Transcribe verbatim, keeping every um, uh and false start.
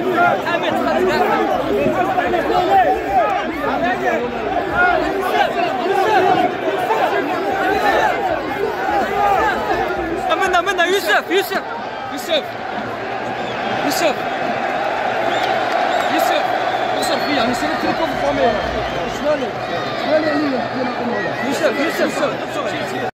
منا منا يوسف يوسف يوسف يوسف يوسف يوسف فيا نسيت التليفون في الكاميرا شمالي شمالي عليا يوسف يوسف